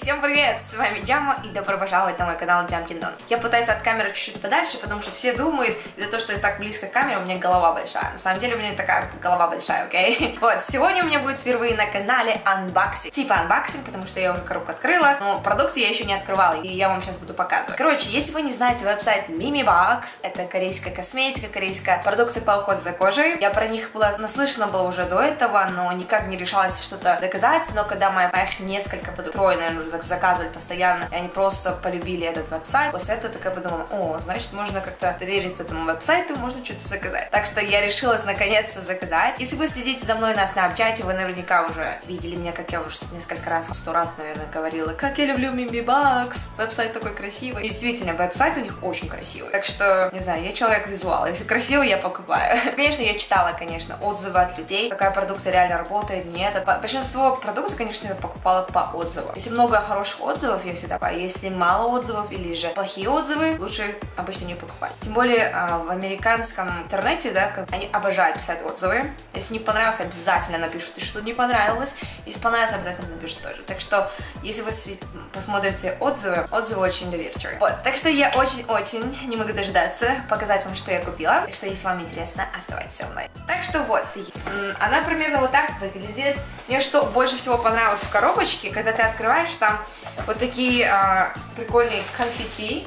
Всем привет! С вами Джама, и добро пожаловать на мой канал Джамкин Дон. Я пытаюсь от камеры чуть-чуть подальше, потому что все думают, из-за того, что я так близко к камере, у меня голова большая. На самом деле у меня такая голова большая, окей? Вот, сегодня у меня будет впервые на канале анбоксинг. Типа анбоксинг, потому что я уже коробку открыла, но продукты я еще не открывала, и я вам сейчас буду показывать. Короче, если вы не знаете веб-сайт Memebox, это корейская косметика, корейская продукция по уходу за кожей. Я про них была наслышана уже до этого, но никак не решалась что-то доказать, но когда моя их несколько, трое, наверное, уже заказывали постоянно, и они просто полюбили этот веб-сайт. После этого такая подумала, о, значит, можно как-то довериться этому веб-сайту, можно что-то заказать. Так что я решилась наконец-то заказать. Если вы следите за мной на Snapchat, вы наверняка уже видели меня, как я уже несколько раз, 100 раз, наверное, говорила, как я люблю Memebox, веб-сайт такой красивый. И действительно, веб-сайт у них очень красивый. Так что, не знаю, я человек-визуал, если красиво, я покупаю. Конечно, я читала, конечно, отзывы от людей, какая продукция реально работает, нет. Большинство продуктов, конечно, я покупала по отзывам. Если много хороших отзывов, я всегда покупаю. Если мало отзывов или же плохие отзывы, лучше их обычно не покупать. Тем более в американском интернете, да, они обожают писать отзывы. Если не понравилось, обязательно напишут, что не понравилось. Если понравилось, обязательно напишут тоже. Так что, если вы посмотрите отзывы, отзывы очень доверчивые. Вот, так что я очень-очень не могу дождаться показать вам, что я купила. Так что, если вам интересно, оставайтесь со мной. Так что вот, она примерно вот так выглядит. Мне что больше всего понравилось в коробочке, когда ты открываешь, там вот такие прикольные конфетти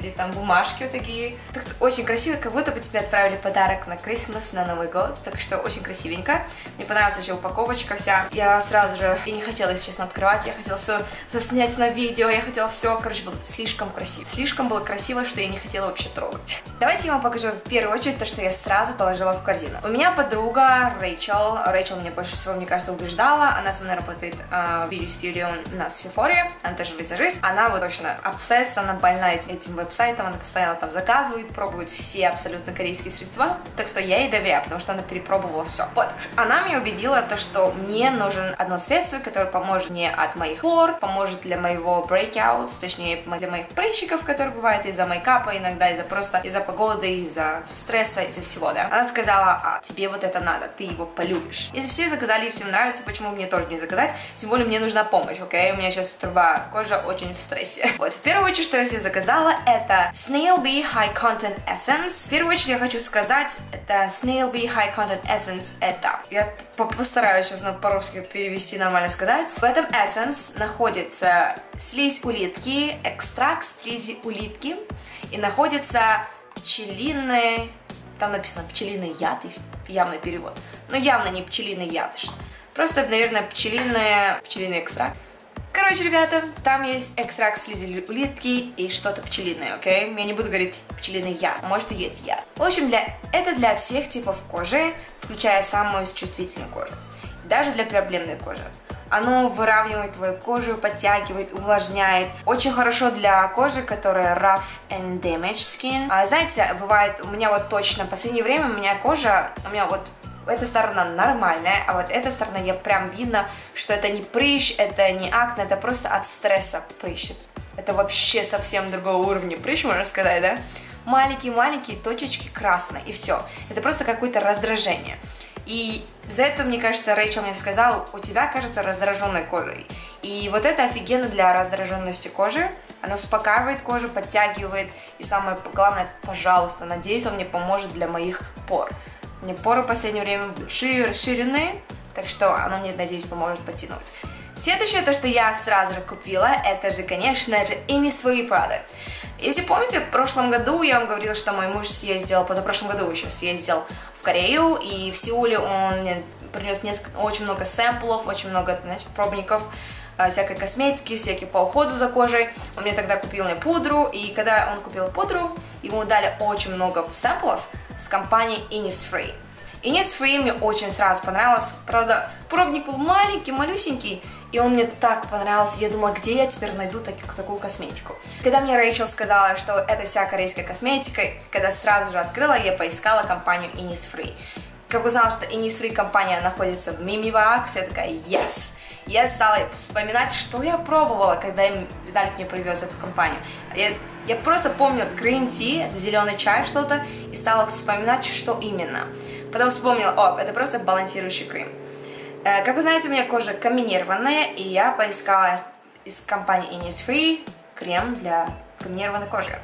или там бумажки вот такие. Так очень красиво, как будто бы тебе отправили подарок на Крисмас, на Новый год. Так что очень красивенько. Мне понравилась еще упаковочка вся. Я сразу же, и не хотела, если честно, открывать. Я хотела все заснять на видео, я хотела все. Короче, было слишком красиво. Слишком было красиво, что я не хотела вообще трогать. Давайте я вам покажу в первую очередь то, что я сразу положила в корзину. У меня подруга Рэйчел. Рэйчел меня больше всего, мне кажется, убеждала. Она со мной работает в бьюти-студио у нас в Сефоре. Она тоже визажист. Она вот точно обсесс, она больна этим веб-сайтом, она постоянно там заказывает, пробует все абсолютно корейские средства, так что я ей доверяю, потому что она перепробовала все. Вот, она меня убедила, то, что мне нужен одно средство, которое поможет мне от моих пор, поможет для моего breakout, точнее для моих прыщиков, которые бывают из-за мейкапа, иногда из-за просто из-за погоды, из-за стресса, из-за всего, да. Она сказала, а, тебе вот это надо, ты его полюбишь. Если все заказали и всем нравится, почему мне тоже не заказать? Тем более мне нужна помощь, окей? У меня сейчас труба кожа очень в стрессе. Вот, в первую очередь, что я себе заказала, это Snail Bee High Content Essence. В первую очередь я хочу сказать, это Snail Bee High Content Essence, это... Я постараюсь сейчас по-русски перевести, нормально сказать. В этом Essence находится слизь улитки, экстракт слизи улитки, и находится пчелиный... Там написано пчелиный яд, и явный перевод. Но явно не пчелиный яд, просто, наверное, пчелиный экстракт. Короче, ребята, там есть экстракт слизи улитки и что-то пчелиное, окей? Я не буду говорить пчелиный яд, может и есть яд. В общем, это для всех типов кожи, включая самую чувствительную кожу. Даже для проблемной кожи. Оно выравнивает твою кожу, подтягивает, увлажняет. Очень хорошо для кожи, которая rough and damaged skin. А знаете, бывает, у меня вот точно в последнее время у меня кожа, у меня вот... Эта сторона нормальная, а вот эта сторона, я прям видно, что это не прыщ, это не акне, это просто от стресса прыщ. Это вообще совсем другого уровня прыщ, можно сказать, да? Маленькие-маленькие точечки красные, и все. Это просто какое-то раздражение. И за это, мне кажется, Рэйчел мне сказала, у тебя, кажется, раздраженной кожей. И вот это офигенно для раздраженности кожи. Оно успокаивает кожу, подтягивает. И самое главное, пожалуйста, надеюсь, он мне поможет для моих пор. Мне поры в последнее время расширены, так что оно мне, надеюсь, поможет подтянуть. Следующее, то, что я сразу же купила, это же, конечно же, Innisfree продукт. Если помните, в прошлом году я вам говорила, что мой муж съездил, позапрошлом году еще съездил в Корею, и в Сеуле он мне принес очень много сэмплов, очень много, значит, пробников, всякой косметики, всякие по уходу за кожей. Он мне тогда купил мне пудру, и когда он купил пудру, ему дали очень много сэмплов с компанией Innisfree. Innisfree мне очень сразу понравилось. Правда, пробник был маленький, малюсенький, и он мне так понравился. Я думала, где я теперь найду такую косметику. Когда мне Рэйчел сказала, что это вся корейская косметика, когда сразу же открыла, я поискала компанию Innisfree. Как узнала, что Innisfree компания находится в Memebox, я такая, yes! Я стала вспоминать, что я пробовала, когда Виталик мне привез эту компанию. Я просто помню Green Tea, это зеленый чай что-то, и стала вспоминать, что именно. Потом вспомнила, о, это просто балансирующий крем. Как вы знаете, у меня кожа комбинированная, и я поискала из компании Innisfree крем для комбинированной кожи.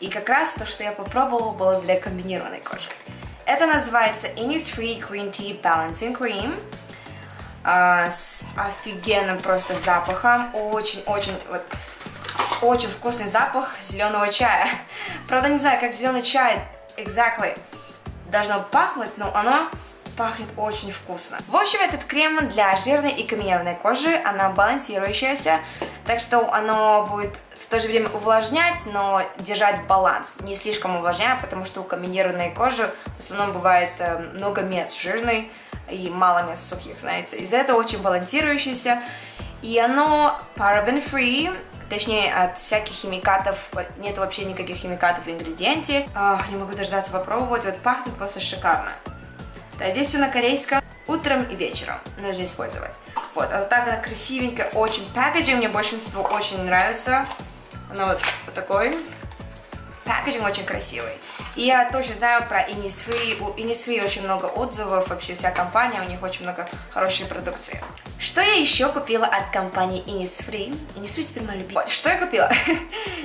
И как раз то, что я попробовала, было для комбинированной кожи. Это называется Innisfree Green Tea Balancing Cream. С офигенным просто запахом. Очень вкусный запах зеленого чая. Правда, не знаю, как зеленый чай exactly должно пахнуть, но оно пахнет очень вкусно. В общем, этот крем для жирной и комбинированной кожи, она балансирующаяся, так что оно будет в то же время увлажнять, но держать баланс. Не слишком увлажняя, потому что у комбинированной кожи в основном бывает много мест жирной и мало мест сухих, знаете. Из-за этого очень балансирующееся, и оно paraben-free, точнее, от всяких химикатов, нет вообще никаких химикатов в ингредиенте. Ах, не могу дождаться попробовать, вот пахнет просто шикарно. Да, здесь все на корейском, утром и вечером нужно использовать. Вот так она красивенькая, очень пэкэджинг, мне большинство очень нравится. Она вот такой. Пэкэджинг очень красивый. И я тоже знаю про Innisfree. У Innisfree очень много отзывов, вообще вся компания, у них очень много хорошей продукции. Что я еще купила от компании Innisfree? Innisfree теперь моя любимая. Вот, что я купила?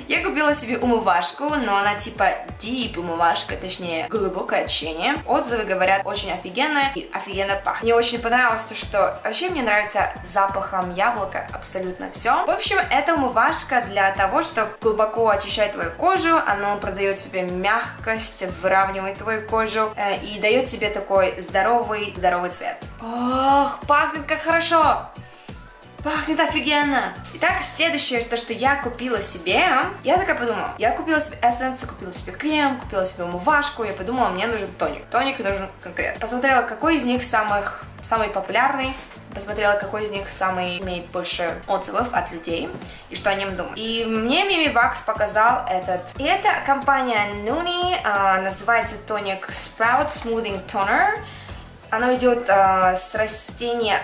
Я купила себе умывашку, но она типа deep умывашка, точнее глубокое очищение. Отзывы говорят очень офигенно и офигенно пахнет. Мне очень понравилось то, что вообще мне нравится запахом яблока абсолютно все. В общем, эта умывашка для того, чтобы глубоко очищать твою кожу, она продает себе мягкость, выравнивает твою кожу и дает тебе такой здоровый цвет. Ох, пахнет как хорошо! Пахнет офигенно! Итак, следующее, что я купила себе, я такая подумала, я купила себе эссенцию, купила себе крем, купила себе умывашку, я подумала, мне нужен тоник. Тоник нужен конкретно. Посмотрела, какой из них самый популярный, посмотрела, какой из них самый имеет больше отзывов от людей и что о нем думают. И мне Memebox показал этот. И это компания Nooni, называется тоник Sprout Smoothing Toner. Оно идет с растения,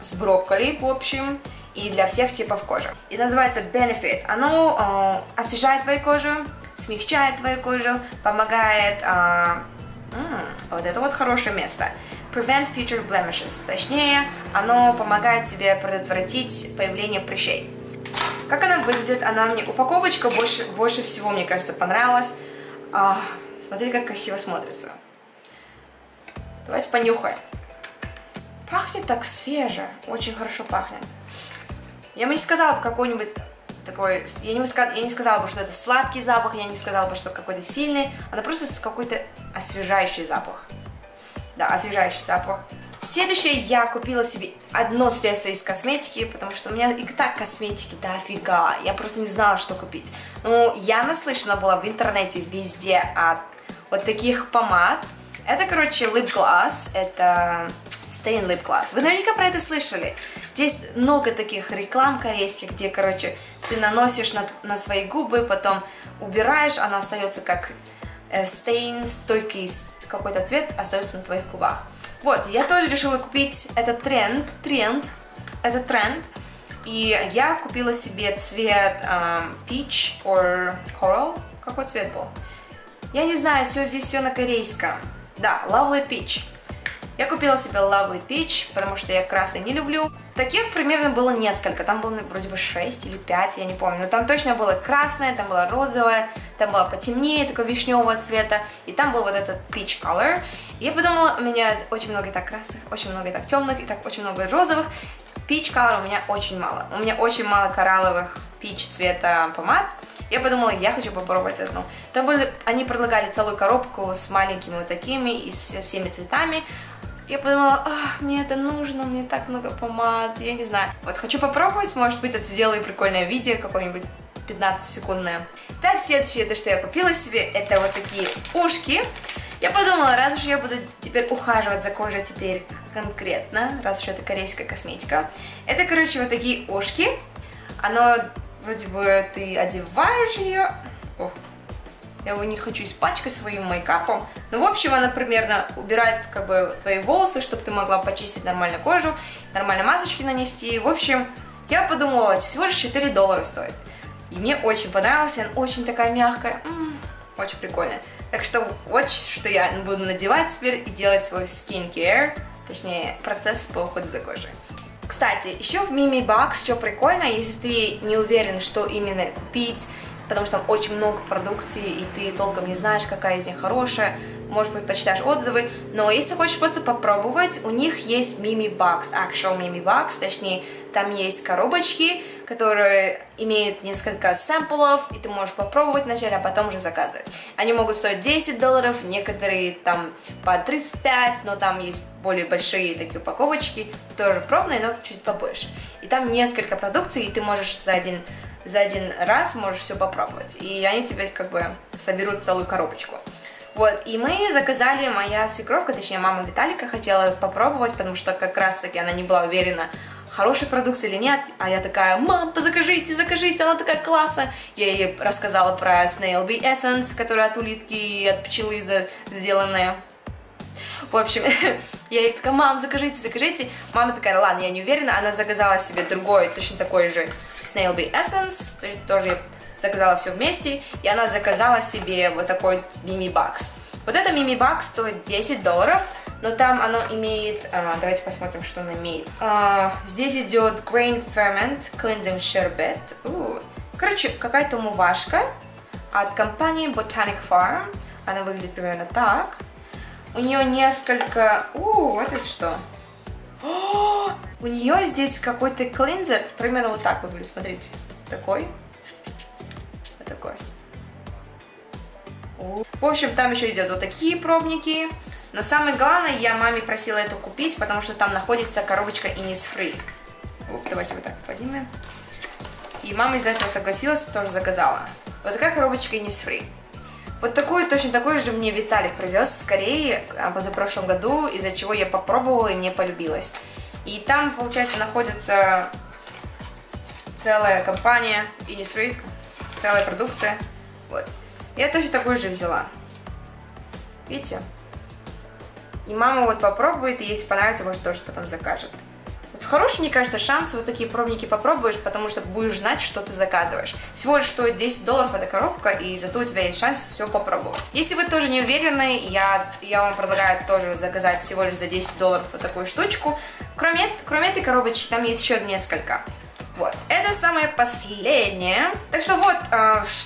с брокколи, в общем, и для всех типов кожи. И называется Benefit. Оно освежает твою кожу, смягчает твою кожу, помогает... вот это вот хорошее место. Prevent future blemishes. Точнее, оно помогает тебе предотвратить появление прыщей. Как она выглядит? Она мне... Упаковочка больше всего, мне кажется, понравилась. Смотрите, как красиво смотрится. Давайте понюхаем. Пахнет так свеже. Очень хорошо пахнет. Я бы не сказала какой-нибудь такой... Я не сказала бы, что это сладкий запах. Я не сказала бы, что какой-то сильный. Она просто какой-то освежающий запах. Да, освежающий запах. Следующее, я купила себе одно средство из косметики, потому что у меня и так косметики дофига. Я просто не знала, что купить. Ну, я наслышана была в интернете везде от вот таких помад. Это, короче, Lip Gloss. Это Stain Lip Gloss. Вы наверняка про это слышали. Здесь много таких реклам корейских, где, короче, ты наносишь на свои губы, потом убираешь, она остается как... стейн, стойкий какой-то цвет остается на твоих губах. Вот, я тоже решила купить этот тренд. И я купила себе цвет peach or coral. Какой цвет был? Я не знаю, все здесь все на корейском. Да, Lovely Peach. Я купила себе Lovely Peach, потому что я красный не люблю. Таких примерно было несколько. Там было вроде бы 6 или 5, я не помню. Но там точно было красное, там было розовое, там было потемнее, такого вишневого цвета. И там был вот этот peach color. И я подумала, у меня очень много и так красных, очень много и так темных, и так очень много розовых. Peach color у меня очень мало. У меня очень мало коралловых peach цвета помад. Я подумала, я хочу попробовать одну. Там были, они предлагали целую коробку с маленькими вот такими и со всеми цветами. Я подумала, мне это нужно, мне так много помад, я не знаю. Вот хочу попробовать, может быть, это сделаю прикольное видео, какое-нибудь 15-секундное. Так, следующее, то, что я купила себе, это вот такие ушки. Я подумала, раз уж я буду теперь ухаживать за кожей теперь конкретно, раз уж это корейская косметика. Это, короче, вот такие ушки. Оно, вроде бы, ты одеваешь ее... Я его не хочу испачкать своим мейкапом. Ну, в общем, она примерно убирает, как бы, твои волосы, чтобы ты могла почистить нормально кожу, нормально масочки нанести. В общем, я подумала, всего лишь $4 стоит. И мне очень понравилась, она очень такая мягкая, очень прикольная. Так что вот, что я буду надевать теперь и делать свой skincare, точнее, процесс по уходу за кожей. Кстати, еще в Memebox, что прикольно, если ты не уверен, что именно купить, потому что там очень много продукции, и ты толком не знаешь, какая из них хорошая, может быть, почитаешь отзывы, но если хочешь просто попробовать, у них есть Memebox, actual Memebox, точнее, там есть коробочки, которые имеют несколько сэмплов, и ты можешь попробовать вначале, а потом уже заказывать. Они могут стоить $10, некоторые там по 35, но там есть более большие такие упаковочки, тоже пробные, но чуть побольше. И там несколько продукций, и ты можешь за один раз можешь все попробовать. И они тебе как бы соберут целую коробочку. Вот, и мы заказали, моя свекровка, точнее мама Виталика хотела попробовать, потому что как раз таки она не была уверена, хороший продукт или нет, а я такая, мам, закажите, закажите, она такая классная. Я ей рассказала про Snail Bee Essence, которая от улитки и от пчелы сделанная. В общем, я ей такая, мам, закажите, закажите. Мама такая, ладно, я не уверена, она заказала себе другой, точно такой же Snail Bee Essence, тоже заказала все вместе, и она заказала себе вот такой Memebox. Вот это Memebox стоит $10, но там оно имеет... давайте посмотрим, что оно имеет. Здесь идет Grain Ferment Cleansing Sherbet. Короче, какая-то умывашка от компании Botanic Farm. Она выглядит примерно так. У нее несколько... вот это что? У нее здесь какой-то клинзер. Примерно вот так выглядит, смотрите. Такой. Такой. В общем, там еще идет вот такие пробники. Но самое главное, я маме просила это купить, потому что там находится коробочка Innisfree. Давайте вот так поднимем. И мама из-за этого согласилась, тоже заказала. Вот такая коробочка Innisfree. Вот такую, точно такой же мне Виталик привез скорее позапрошлом году, из-за чего я попробовала и мне полюбилась. И там, получается, находится целая компания Innisfree. Целая продукция. Вот. Я точно такую же взяла. Видите? И мама вот попробует, и если понравится, может тоже потом закажет. Вот хороший, мне кажется, шанс вот такие пробники попробуешь, потому что будешь знать, что ты заказываешь. Всего лишь стоит $10 эта коробка, и зато у тебя есть шанс все попробовать. Если вы тоже не уверены, я вам предлагаю тоже заказать всего лишь за $10 вот такую штучку. Кроме этой коробочки, там есть еще несколько. Вот, это самое последнее. Так что вот,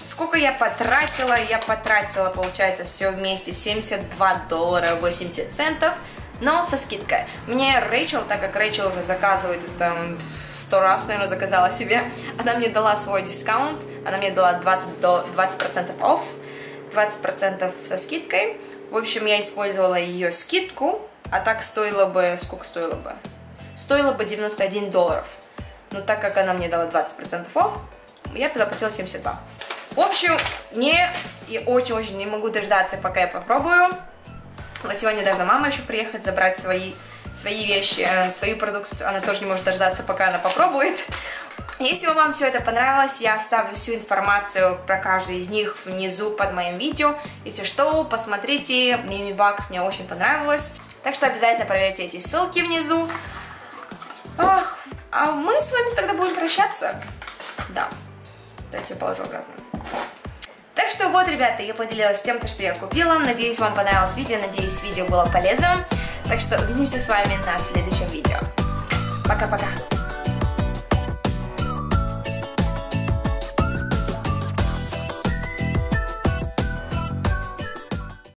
сколько я потратила. Я потратила, получается, все вместе $72.80, но со скидкой. Мне Рэйчел, так как Рэйчел уже заказывает там 100 раз, наверное, заказала себе, она мне дала свой дискаунт. Она мне дала 20% off, 20% со скидкой. В общем, я использовала ее скидку. А так стоило бы, сколько стоило бы? Стоило бы $91. Но так как она мне дала 20% off, я заплатила 72. В общем, я очень-очень не могу дождаться, пока я попробую. Вот сегодня должна мама еще приехать забрать свои вещи, свою продукцию. Она тоже не может дождаться, пока она попробует. Если вам все это понравилось, я оставлю всю информацию про каждую из них внизу под моим видео. Если что, посмотрите, Memebox мне очень понравилось. Так что обязательно проверьте эти ссылки внизу. Ах, а мы с вами тогда будем прощаться. Да. Давайте я положу обратно. Так что вот, ребята, я поделилась тем, что я купила. Надеюсь, вам понравилось видео. Надеюсь, видео было полезным. Так что увидимся с вами на следующем видео. Пока-пока.